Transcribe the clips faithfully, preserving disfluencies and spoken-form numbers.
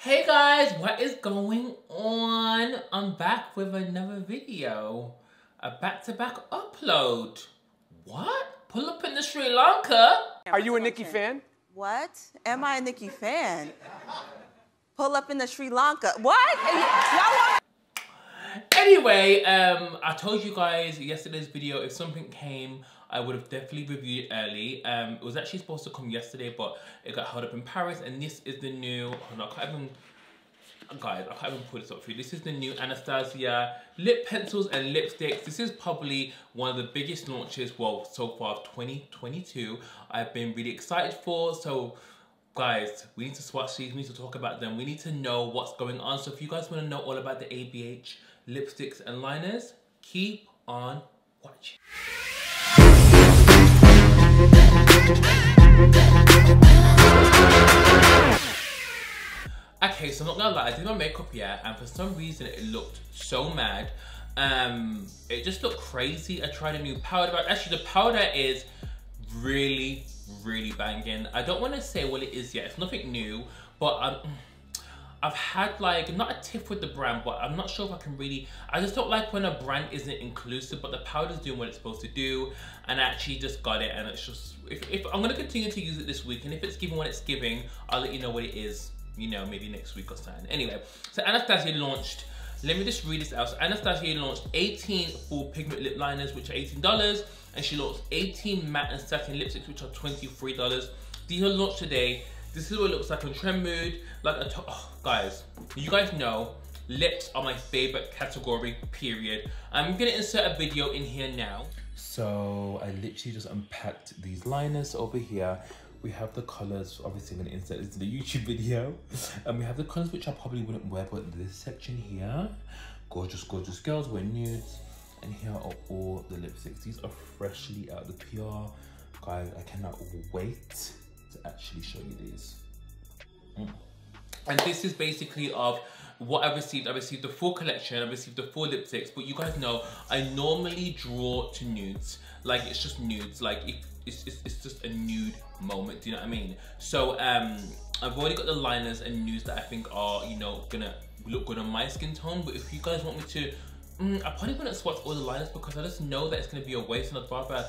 Hey guys, what is going on? I'm back with another video. A back-to-back upload. What? Pull up in the Sri Lanka? Are you a Nicki fan? What? Am I a Nicki fan? Pull up in the Sri Lanka. What? Anyway, um, I told you guys yesterday's video, if something came, I would have definitely reviewed it early. Um, it was actually supposed to come yesterday, but it got held up in Paris, and this is the new, I can't even, guys, I can't even pull this up for you. This is the new Anastasia lip pencils and lipsticks. This is probably one of the biggest launches, well, so far of twenty twenty-two. I've been really excited for, so guys, we need to swatch these, we need to talk about them. We need to know what's going on. So if you guys wanna know all about the A B H lipsticks and liners, keep on watching. Okay, so I'm not gonna lie, I did my makeup yet, and for some reason it looked so mad. Um, it just looked crazy. I tried a new powder, but actually the powder is really, really banging. I don't wanna say what it is yet, it's nothing new, but I'm, I've had like, not a tiff with the brand, but I'm not sure if I can really, I just don't like when a brand isn't inclusive, but the powder's doing what it's supposed to do, and I actually just got it, and it's just, if, if I'm gonna continue to use it this week, and if it's giving what it's giving, I'll let you know what it is, you know, maybe next week or something. Anyway, so Anastasia launched, let me just read this out. So Anastasia launched eighteen full pigment lip liners, which are eighteen dollars, and she launched eighteen matte and satin lipsticks, which are twenty-three dollars. These are launched today. This is what it looks like on Trend Mood. Like, a oh, guys, you guys know, lips are my favorite category, period. I'm gonna insert a video in here now. So I literally just unpacked these liners over here. We have the colors, obviously I'm gonna insert this into the YouTube video. And we have the colors which I probably wouldn't wear, but this section here, gorgeous, gorgeous girls wear nudes. And here are all the lipsticks. These are freshly out of the P R. Guys, I cannot wait to actually show you these. Mm. And this is basically of what I received. I received the full collection, I received the full lipsticks, but you guys know I normally draw to nudes. Like, it's just nudes, like it, it's, it's, it's just a nude moment, do you know what I mean? So um, I've already got the liners and nudes that I think are, you know, gonna look good on my skin tone, but if you guys want me to, mm, I probably wouldn't swatch all the liners because I just know that it's gonna be a waste, and I'd rather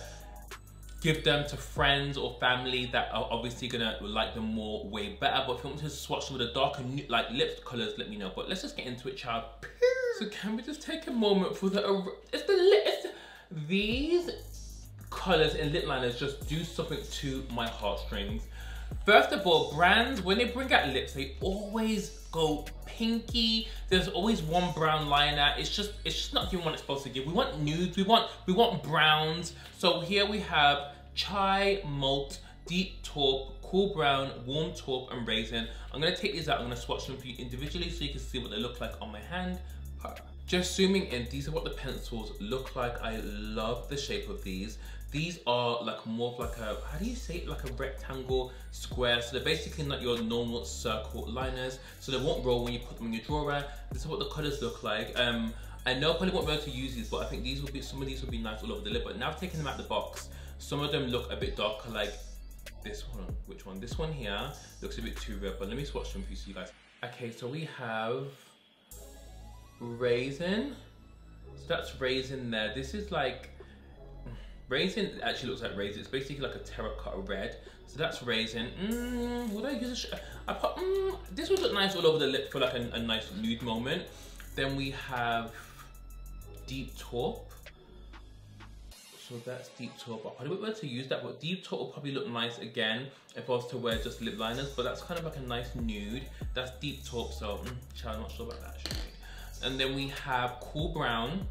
give them to friends or family that are obviously gonna like them more, way better. But if you want to swatch some of the darker like lip colors, let me know. But let's just get into it, child. So can we just take a moment for the, it's the lip, it's the, these colors and lip liners just do something to my heartstrings. First of all, brands, when they bring out lips, they always go pinky. There's always one brown liner. It's just, it's just not giving what it's supposed to give. We want nudes, we want, we want browns. So here we have chai, malt, deep taupe, cool brown, warm taupe, and raisin. I'm gonna take these out, I'm gonna swatch them for you individually so you can see what they look like on my hand. Just zooming in, these are what the pencils look like. I love the shape of these. These are like more of like a, how do you say it? Like a rectangle square. So they're basically not your normal circle liners. So they won't roll when you put them in your drawer. This is what the colors look like. Um, I know I probably won't be able to use these, but I think these will be, some of these will be nice all over the lip. But now I've taken them out the box, some of them look a bit darker, like this one. Which one? This one here looks a bit too red, but let me swatch them for you, so you guys. Okay, so we have raisin, so that's raisin there. This is like raisin, actually looks like raisin. It's basically like a terracotta red, so that's raisin. Mm, would I use a sh I put, mm, this would look nice all over the lip for like a, a nice nude moment. Then we have deep taupe, so that's deep taupe. I probably wouldn't want to use that, but deep taupe will probably look nice again if I was to wear just lip liners, but that's kind of like a nice nude. That's deep taupe, so mm, I'm not sure about that actually. And then we have cool brown.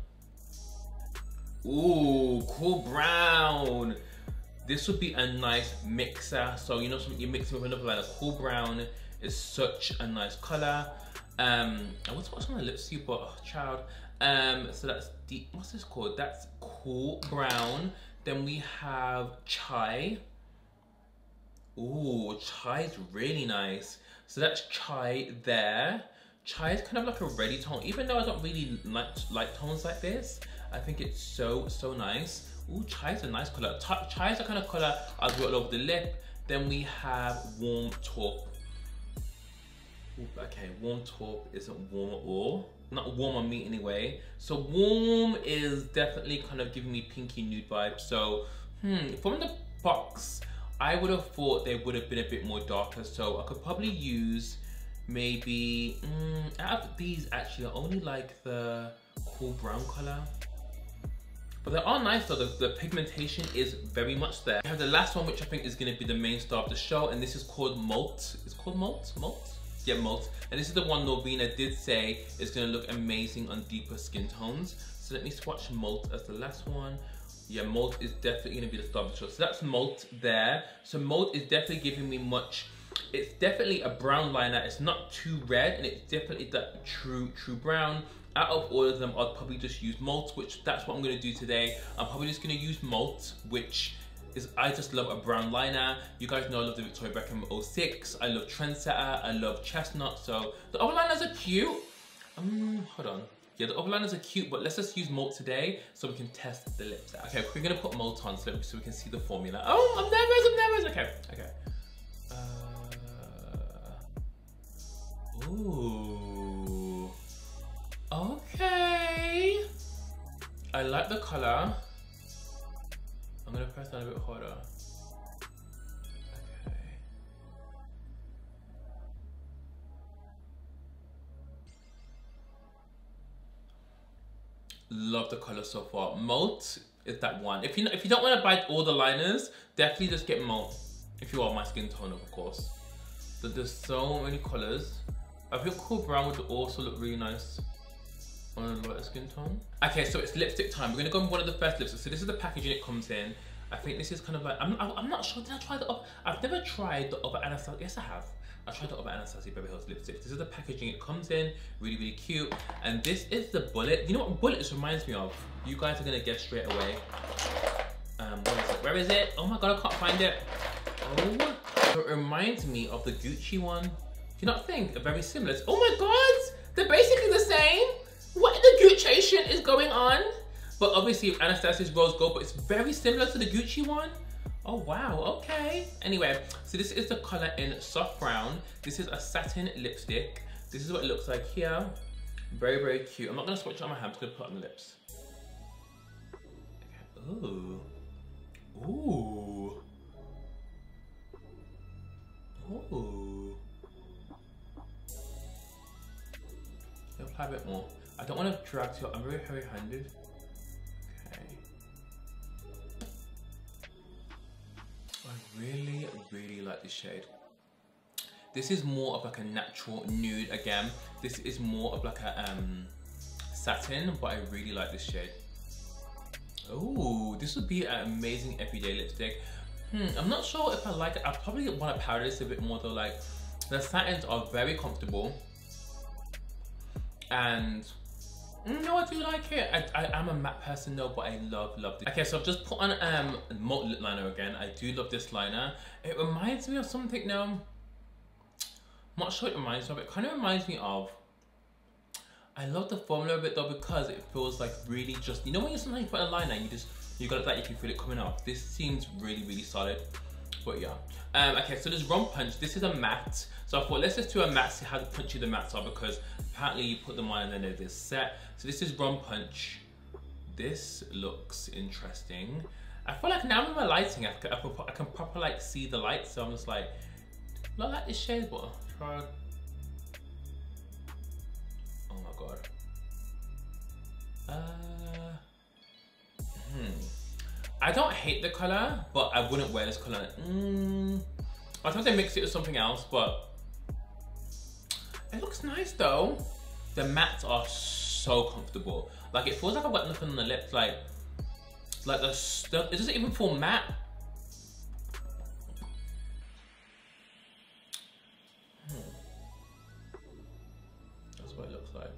Ooh, cool brown. This would be a nice mixer. So you know something, you're mixing with another liner. Cool brown is such a nice color. Um, I want to watch on my lips, you but oh, child. Um, so that's deep, what's this called? That's cool brown. Then we have chai. Ooh, chai is really nice. So that's chai there. Chai is kind of like a reddy tone, even though I don't really like light tones like this. I think it's so, so nice. Ooh, chai is a nice color. Chai is the kind of color I'll do all over the lip. Then we have warm taupe. Okay, warm top isn't warm at all. Not warm on me anyway. So warm is definitely kind of giving me pinky nude vibes. So, hmm, from the box, I would have thought they would have been a bit more darker. So I could probably use maybe, mm, out of these actually, I only like the cool brown color. But they are nice though, the, the pigmentation is very much there. We have the last one, which I think is gonna be the main star of the show, and this is called Malt. It's called Malt? Malt? Yeah, Malt. And this is the one Norvina did say is gonna look amazing on deeper skin tones. So let me swatch Malt as the last one. Yeah, Malt is definitely gonna be the star of the show. So that's Malt there. So Malt is definitely giving me much, it's definitely a brown liner. It's not too red, and it's definitely that true, true brown. Out of all of them, I'll probably just use Malt, which that's what I'm gonna do today. I'm probably just gonna use Malt, which is, I just love a brown liner. You guys know I love the Victoria Beckham oh six. I love Trendsetter, I love Chestnut. So the other liners are cute. Um, hold on. Yeah, the other liners are cute, but let's just use Malt today so we can test the lips out. Okay, we're gonna put Malt on so we can see the formula. Oh, I'm nervous, I'm nervous. Okay, okay. Uh, ooh. Okay. I like the color. I'm gonna press down a bit harder. Okay. Love the color so far. Malt is that one. If you if you don't want to buy all the liners, definitely just get Malt. If you are my skin tone, of course. But there's so many colors. I think cool brown would also look really nice on a lighter skin tone. Okay, so it's lipstick time. We're gonna go on one of the first lipsticks. So this is the packaging it comes in. I think this is kind of like, I'm, I'm not sure, did I try the other? I've never tried the other Anastasia, yes I have. I tried the other Anastasia Beverly Hills lipstick. This is the packaging it comes in, really, really cute. And this is the Bullet. You know what Bullet just reminds me of? You guys are gonna guess straight away. Um, where is it, where is it? Oh my God, I can't find it. Oh, so it reminds me of the Gucci one. Do you not think? They're very similar. Oh my God, they're basically the same. What in the Gucciation is going on? But obviously Anastasia's rose gold, but it's very similar to the Gucci one. Oh wow, okay. Anyway, so this is the color in Soft Brown. This is a satin lipstick. This is what it looks like here. Very, very cute. I'm not gonna swatch it on my hand, I'm just gonna put it on the lips. Okay. Ooh. Ooh. Ooh. Apply a bit more. I don't want to drag till I'm very heavy-handed. Okay. I really, really like this shade. This is more of like a natural nude again. This is more of like a um, satin, but I really like this shade. Ooh, this would be an amazing everyday lipstick. Hmm, I'm not sure if I like it. I probably want to powder this a bit more though. Like, the satins are very comfortable. And, you know, I do like it. I, I, I'm a matte person though, but I love, love this. Okay, so I've just put on um, Malt lip liner again. I do love this liner. It reminds me of something now. I'm not sure it reminds me of. It kind of reminds me of, I love the formula a bit though, because it feels like really just, you know when you sometimes put a liner and you just, you got it like you can feel it coming off. This seems really, really solid, but yeah. Um, okay, so there's Rum Punch. This is a matte. So I thought, let's just do a matte, see how punchy the mattes are, because apparently you put them on and then they're set. So this is Rum Punch. This looks interesting. I feel like now with my lighting, I can, I can proper like see the light. So I'm just like, not like this shade, but try. Oh my God. Uh. Hmm. I don't hate the color, but I wouldn't wear this color. Mm, I thought they mixed it with something else, but it looks nice though. The mattes are so comfortable. Like it feels like I've got nothing on the lips. Like, like the stuff. It doesn't even feel matte. Hmm. That's what it looks like.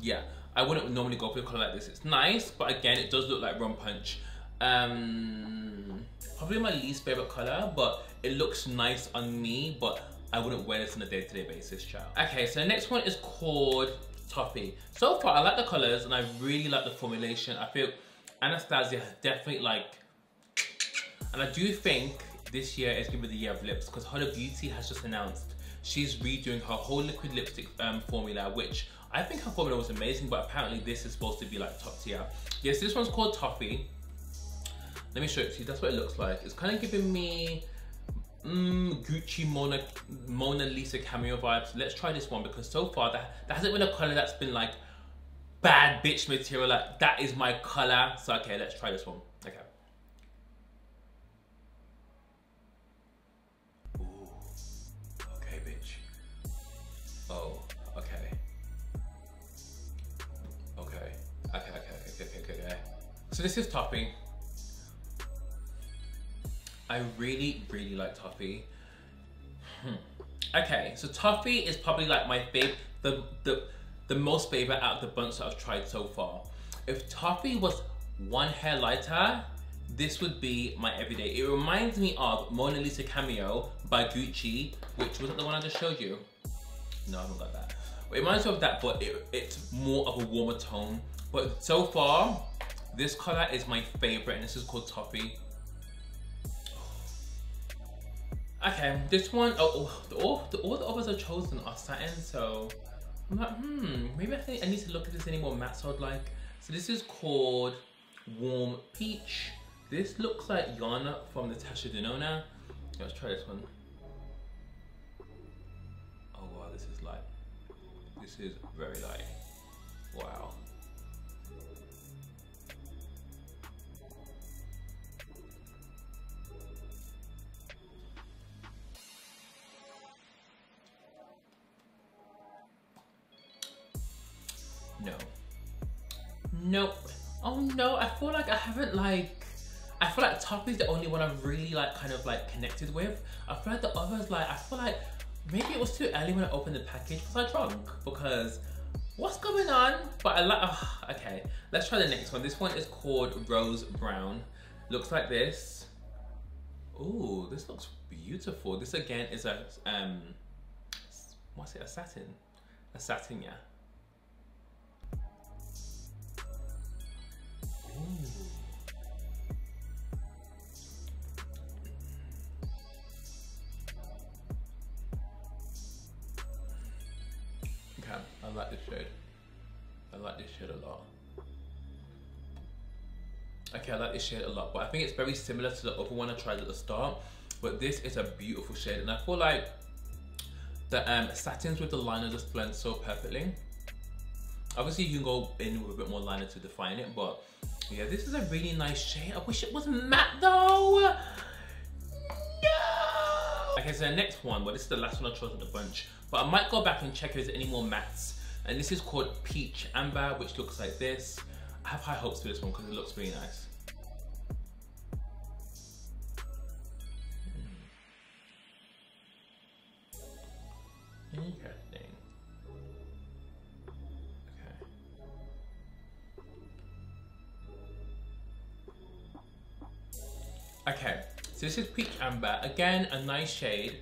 Yeah, I wouldn't normally go for a color like this. It's nice, but again, it does look like Rum Punch. Um, probably my least favorite color, but it looks nice on me, but I wouldn't wear this on a day-to-day basis, child. Okay, so the next one is called Toffee. So far, I like the colors and I really like the formulation. I feel Anastasia has definitely like, and I do think this year is gonna be the year of lips, because Huda Beauty has just announced she's redoing her whole liquid lipstick um, formula, which I think her formula was amazing, but apparently this is supposed to be like top tier. Yes, this one's called Toffee. Let me show it to you. That's what it looks like. It's kind of giving me mm, Gucci Mona, Mona Lisa cameo vibes. Let's try this one, because so far that, that hasn't been a color that's been like bad bitch material. Like, that is my color. So okay, let's try this one. Okay. Oh, okay. Okay. Okay, okay, okay, okay, okay, okay. So this is Toffee. I really, really like Toffee. Hmm. Okay, so Toffee is probably like my fav the the the most favorite out of the bunch that I've tried so far. If Toffee was one hair lighter, this would be my everyday. It reminds me of Mona Lisa Cameo by Gucci, which wasn't the one I just showed you. No, I don't like that. It reminds me of that, but it, it's more of a warmer tone. But so far, this color is my favorite, and this is called Toffee. Okay, this one, oh, oh, the, all, the, all the others I've chosen are satin, so I'm like, hmm, maybe I think I need to look at this any more matte I'd like. So this is called Warm Peach. This looks like Yana from Natasha Denona. Let's try this one. This is light. This is very light. Wow. No. Nope. Oh no, I feel like I haven't like I feel like Toffee is the only one I've really like kind of like connected with. I feel like the others like I feel like maybe it was too early when I opened the package. Was I drunk? Because what's going on? But I like, oh, okay. Let's try the next one. This one is called Rose Brown. Looks like this. Ooh, this looks beautiful. This again is a, um, what's it, a satin? A satin, yeah. Ooh. I like this shade. I like this shade a lot. Okay, I like this shade a lot, but I think it's very similar to the other one I tried at the start. But this is a beautiful shade, and I feel like the um, satins with the liner just blend so perfectly. Obviously, you can go in with a bit more liner to define it, but yeah, this is a really nice shade. I wish it was matte though. Okay, so the next one, well, this is the last one I chose in the bunch, but I might go back and check if there's any more mattes. And this is called Peach Amber, which looks like this. I have high hopes for this one because it looks really nice. Mm. Interesting. Okay. Okay. So this is Peach Amber, again a nice shade.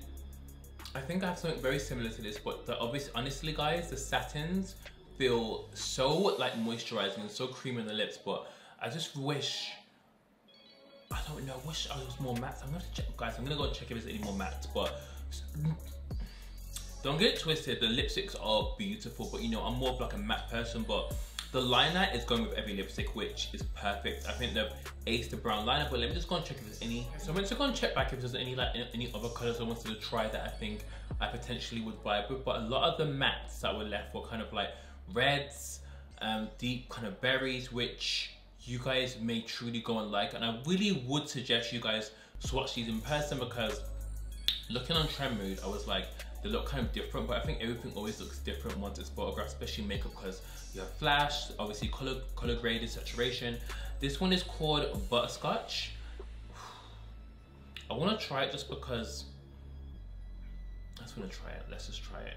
I think I have something very similar to this, but the obvious, honestly guys, the satins feel so like moisturizing and so creamy on the lips, but I just wish, I don't know, I wish I was more matte. I'm gonna check, guys, I'm gonna go and check if there's any more matte, but don't get it twisted, the lipsticks are beautiful, but you know, I'm more of like a matte person, but the liner is going with every lipstick, which is perfect. I think they've aced the brown liner, but let me just go and check if there's any. So I'm going to go and check back if there's any like any other colors I wanted to try that I think I potentially would vibe with. But a lot of the mattes that were left were kind of like reds, um, deep kind of berries, which you guys may truly go and like. And I really would suggest you guys swatch these in person, because looking on Trend Mood, I was like, they look kind of different, but I think everything always looks different once it's photographed, especially makeup, because you have flash, obviously color, color graded, saturation. This one is called Butterscotch. I want to try it just because. I just want to try it. Let's just try it.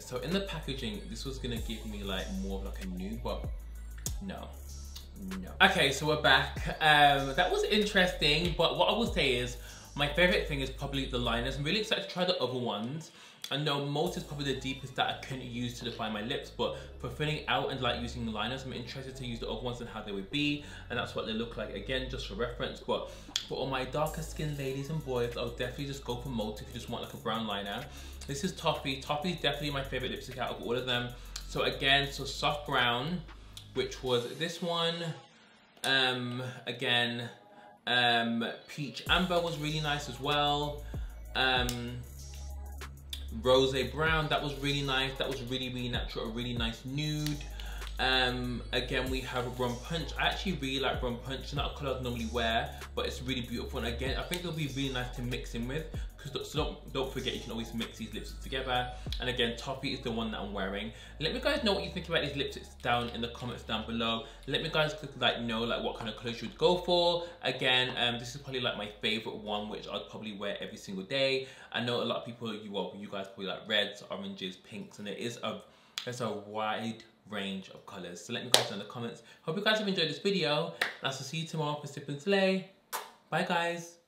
So in the packaging, this was gonna give me like more of like a nude, but no. No. Okay, so we're back. Um, that was interesting, but what I will say is my favorite thing is probably the liners. I'm really excited to try the other ones. I know most is probably the deepest that I couldn't use to define my lips, but for filling out and like using the liners, I'm interested to use the other ones and how they would be, and that's what they look like, again, just for reference. But for all my darker skinned ladies and boys, I'll definitely just go for Mote if you just want like a brown liner. This is Toffee. Toffee is definitely my favorite lipstick out of all of them. So again, so soft brown, which was this one. Um, again, um, peach amber was really nice as well. Um, Rose brown, that was really nice. That was really, really natural, a really nice nude. Um, again, we have Rum Punch. I actually really like Rum Punch. It's not a color I normally wear, but it's really beautiful. And again, I think it'll be really nice to mix in with, because so don't, don't forget you can always mix these lipsticks together. And again, Toffee is the one that I'm wearing. Let me guys know what you think about these lipsticks down in the comments down below. Let me guys like know like what kind of colors you would go for. Again, um, this is probably like my favorite one, which I'd probably wear every single day. I know a lot of people, you well, you guys probably like reds, oranges, pinks, and it is a there's a wide range of colors. So let me guys know in the comments. Hope you guys have enjoyed this video. I'll see you tomorrow for Sip and Slay. Bye guys.